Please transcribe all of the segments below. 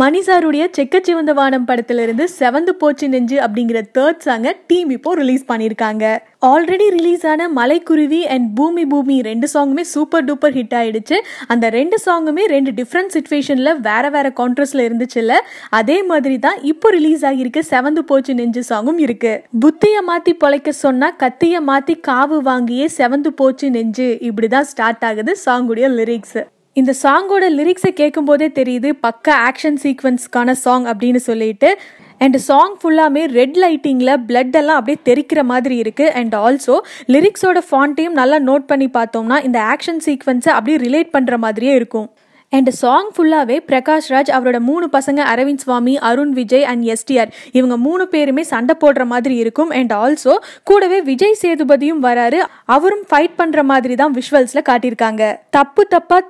Manisarudhiyya Chekka Chivantha Vaanam படத்திலிருந்து செவந்து போச்சு நெஞ்சு அப்படிங்கிற third song டீம் இப்போ ரிலீஸ் பண்ணிருக்காங்க. ஆல்ரெடி ரிலீஸ் ஆன மலை குருவி அண்ட் பூமி பூமி ரெண்டு சாங்குமே சூப்பர் டூப்பர் ஹிட் ஆயிடுச்சு. அந்த ரெண்டு சாங்குமே ரெண்டு டிஃப்ரெண்ட் சிச்சுவேஷன்ல வேற வேற கான்ட்ராஸ்ட்ல இருந்துச்சுல்ல, அதே மாதிரி தான் இப்போ ரிலீஸ் ஆகியிருக்க செவந்து போச்சு நெஞ்சு சாங்கும் இருக்கு. புத்தியை மாத்தி பொழைக்க சொன்னா கத்தியை மாத்தி காவு வாங்கியே செவந்து போச்சு நெஞ்சு, இப்படிதான் ஸ்டார்ட் ஆகுது சாங்குடைய லிரிக்ஸ். இந்த சாங்கோட லிரிக்ஸை கேட்கும் போதே தெரியுது பக்கா ஆக்ஷன் சீக்வன்ஸ்க்கான சாங் அப்படின்னு சொல்லிட்டு. அண்ட் சாங் ஃபுல்லாமே ரெட் லைட்டிங்கில் பிளட் எல்லாம் அப்படியே தெரிக்கிற மாதிரி இருக்குது. அண்ட் ஆல்சோ லிரிக்ஸோட ஃபாண்ட்டையும் நல்லா நோட் பண்ணி பார்த்தோம்னா இந்த ஆக்ஷன் சீக்வன்ஸை அப்படியே ரிலேட் பண்ணுற மாதிரியே இருக்கும். அண்ட் சாங் ஃபுல்லாகவே பிரகாஷ் ராஜ், அவரோட 3 பசங்க அரவிந்த் சுவாமி, அருண் விஜய் அண்ட் எஸ்டிஆர், இவங்க 3 பேருமே சண்டை போடுற மாதிரி இருக்கும். அண்ட் ஆல்சோ கூடவே விஜய் சேதுபதியும் வராரு, அவரும் ஃபைட் பண்ணுற மாதிரி தான் விஷுவல்ஸில் காட்டியிருக்காங்க.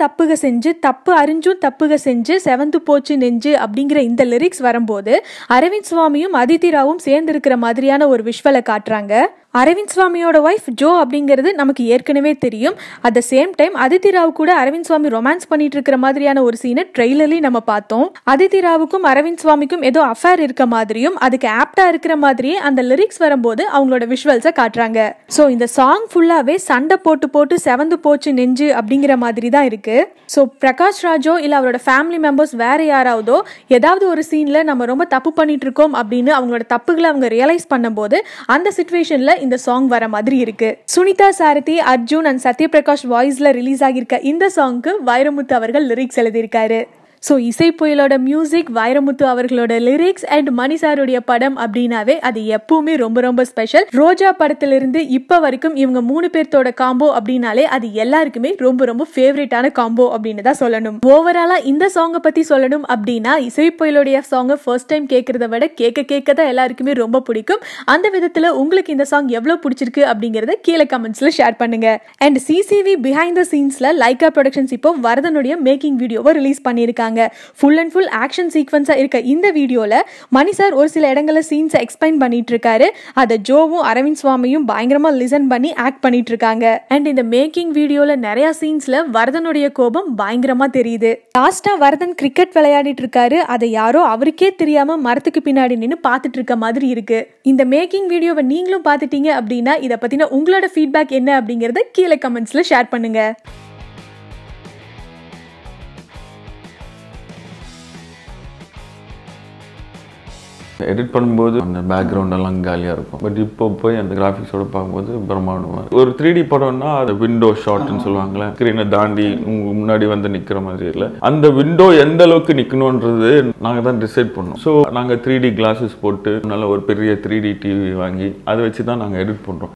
தப்புக செஞ்சு தப்பு அறிஞ்சும் தப்புக செஞ்சு செவந்து போச்சு நெஞ்சு அப்படிங்கிற இந்த லிரிக்ஸ் வரும்போது அரவிந்த் சுவாமியும் அதிதிராவும் சேர்ந்திருக்கிற மாதிரியான ஒரு விஷுவலை காட்டுறாங்க. அரவிந்த் சுவாமியோட ஒய்ஃப் ஜோ அப்படிங்கிறது நமக்கு ஏற்கனவே தெரியும். At the same time Aditi Rao கூட அரவிந்த் சுவாமி ரொமான்ஸ் பண்ணிட்டு இருக்கிற மாதிரியான ஒரு சீனை ட்ரெய்லர்லேயும் நம்ம பார்த்தோம். அதிதி ராவுக்கும் அரவிந்த் சுவாமிக்கும் ஏதோ அஃபேர் இருக்க மாதிரியும் அதுக்கு ஆப்டா இருக்கிற மாதிரியே அந்த லிரிக்ஸ் வரும்போது அவங்களோட விஷுவல்ஸை காட்டுறாங்க. ஸோ இந்த சாங் ஃபுல்லாவே சண்டை போட்டு போட்டு செவந்து போச்சு நெஞ்சு அப்படிங்கிற மாதிரி தான் இருக்கு. ஸோ பிரகாஷ் ராஜோ இல்லை அவரோட ஃபேமிலி மெம்பர்ஸ் வேற யாராவதோ ஏதாவது ஒரு சீன்ல நம்ம ரொம்ப தப்பு பண்ணிட்டு இருக்கோம் அப்படின்னு அவங்களோட தப்புகளை அவங்க ரியலைஸ் பண்ணும்போது அந்த சிச்சுவேஷன்ல இந்த சாங் வர மாதிரி இருக்கு. சுனிதா சாரதி, அர்ஜுன் அண்ட் சத்யபிரகாஷ் வாய்ஸ்ல ரிலீஸ் ஆகியிருக்க இந்த சாங்க்கு வைரமுத்து அவர்கள் லிரிக்ஸ் எழுதியிருக்காரு. ஸோ இசை புயலோட மியூசிக், வைரமுத்து அவர்களோட லிரிக்ஸ் அண்ட் மணிசாருடைய படம் அப்படின்னாவே அது எப்பவுமே ரொம்ப ரொம்ப ஸ்பெஷல். ரோஜா படத்திலிருந்து இப்போ வரைக்கும் இவங்க 3 பேர்த்தோட காம்போ அப்படின்னாலே அது எல்லாருக்குமே ரொம்ப ரொம்ப ஃபேவரட்டான காம்போ அப்படின்னு தான் சொல்லணும். ஓவராலாக இந்த சாங்கை பற்றி சொல்லணும் அப்படின்னா இசை புயலோடைய சாங்கை ஃபர்ஸ்ட் டைம் கேட்குறத விட கேட்க தான் எல்லாருக்குமே ரொம்ப பிடிக்கும். அந்த விதத்தில் உங்களுக்கு இந்த சாங் எவ்வளோ பிடிச்சிருக்கு அப்படிங்கிறத கீழே கமெண்ட்ஸில் ஷேர் பண்ணுங்க. அண்ட் சிசிவி பிஹைண்ட் த சீன்ஸில் லைக்கா ப்ரொடக்ஷன்ஸ் இப்போ வரதனுடைய மேக்கிங் வீடியோவை ரிலீஸ் பண்ணியிருக்காங்க. ஃபுல் அண்ட் ஃபுல் ஆக்ஷன் சீக்வன்ஸா இருக்க இந்த வீடியோல மணி சார் ஒரு சில இடங்கள்ல சீன்ஸ் எக்ஸ்பிளைன் பண்ணிட்டு இருக்காரு. அதை ஜோவும் அரவிந்த் சுவாமியும் பயங்கரமா லிசன் பண்ணி ஆக்ட் பண்ணிட்டு இருக்காங்க. அண்ட் இந்த மேக்கிங் வீடியோல நிறைய சீன்ஸ்ல வரதனுடைய கோபம் பயங்கரமா தெரியுது. லாஸ்டா வரதன் கிரிக்கெட் விளையாடிட்டு இருக்காரு, அதை யாரோ அவருக்கே தெரியாம மரத்துக்கு பின்னாடி நின்று பார்த்துட்டு இருக்க மாதிரி இருக்கு. இந்த மேக்கிங் வீடியோவை நீங்களும் பார்த்துட்டீங்க அப்படின்னா இதை பத்தின உங்களோட ஃபீட்பேக் என்ன அப்படிங்கறத கீழே கமெண்ட்ஸ்ல ஷேர் பண்ணுங்க. எடிட் பண்ணும்போது அந்த பேக்ரவுண்டெல்லாம் காலியாக இருக்கும், பட் இப்போ போய் அந்த கிராஃபிக்ஸோட பார்க்கும்போது பிரமாண்டமாக ஒரு 3D படம்னா அது விண்டோ ஷாட்னு சொல்லுவாங்களே, ஸ்க்ரீனை தாண்டி முன்னாடி வந்து நிற்கிற மாதிரி இல்லை, அந்த விண்டோ எந்த அளவுக்கு நிற்கணுன்றது நாங்கள் தான் டிசைட் பண்ணோம். ஸோ நாங்கள் 3D கிளாஸஸ் போட்டு நல்ல ஒரு பெரிய 3D டிவி வாங்கி அதை வச்சு தான் நாங்கள் எடிட் பண்ணுறோம்.